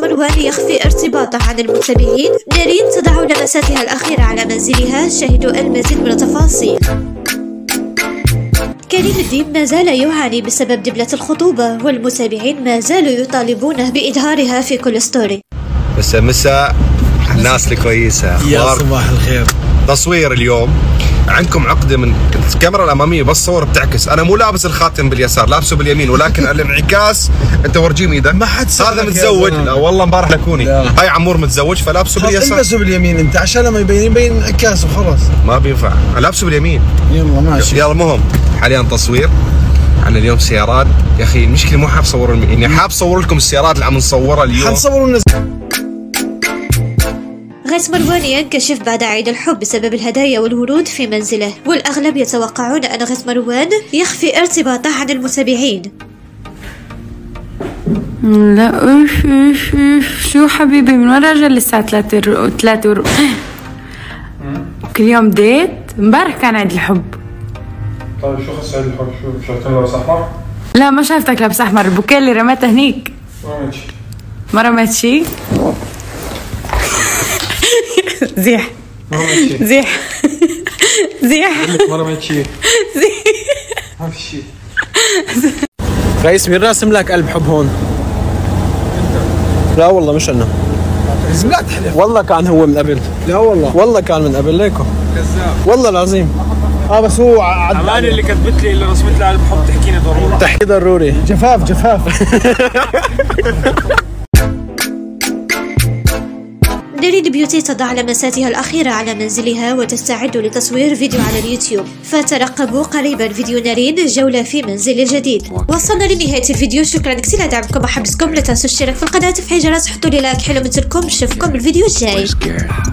قررت مروان يخفي ارتباطه عن المتابعين. نارين تضع لمساتها الأخيرة على منزلها. شاهدوا المزيد من التفاصيل. كريم الدين ما زال يعاني بسبب دبلة الخطوبة، والمتابعين ما زالوا يطالبونه بإظهارها في كل ستوري. مساء الناس الكويسة، يا صباح الخير. تصوير اليوم عندكم عقدة من الكاميرا الأمامية، بس صور بتعكس. أنا مو لابس الخاتم باليسار، لابسه باليمين، ولكن الانعكاس أنت ورجيم إيدك. ما حد هذا متزوج. لا والله امبارح لكوني. هاي عمور متزوج فلابسه باليسار. لابسه باليمين أنت عشان لما يبين انعكاس وخلاص. ما بينفع، لابسه باليمين. يلا ماشي. يلا المهم حاليا تصوير. عن اليوم سيارات يا أخي، المشكلة مو حاب صور يعني حاب صور لكم السيارات اللي عم نصورها اليوم. حنصور وننزل. غيث مروان ينكشف بعد عيد الحب بسبب الهدايا والورود في منزله، والأغلب يتوقعون أن غيث مروان يخفي ارتباطه عن المتابعين. لا شو حبيبي، من وين راجع للساعة 3 كل يوم ديت؟ امبارح كان عيد الحب. طيب شو خص عيد الحب؟ شو شافتني لابس أحمر؟ لا ما شافتك لابس أحمر، البوكيه اللي رميته هنيك. ما رميت شي؟ زيح زيح زيح ما في شيء. رئيس مين راسم لك قلب حب هون؟ لا والله مش انا، لا تحلف. والله كان هو من قبل. لا والله، والله كان من قبل. ليكو كذاب والله العظيم. بس هو عماني اللي كتبت لي، اللي رسمت لي قلب حب. تحكيني ضروري، تحكي ضروري. جفاف جفاف. نارين بيوتي تضع لمساتها الأخيرة على منزلها وتستعد لتصوير فيديو على اليوتيوب، فترقبوا قريبا فيديو نارين جولة في منزل الجديد. وصلنا لنهاية الفيديو، شكرا كثير لدعمكم وحبسكم. لا تنسوا الاشتراك في القناة، تفعيل الجرس، حطوا لي لايك حلو مثلكم. نشوفكم الفيديو الجاي.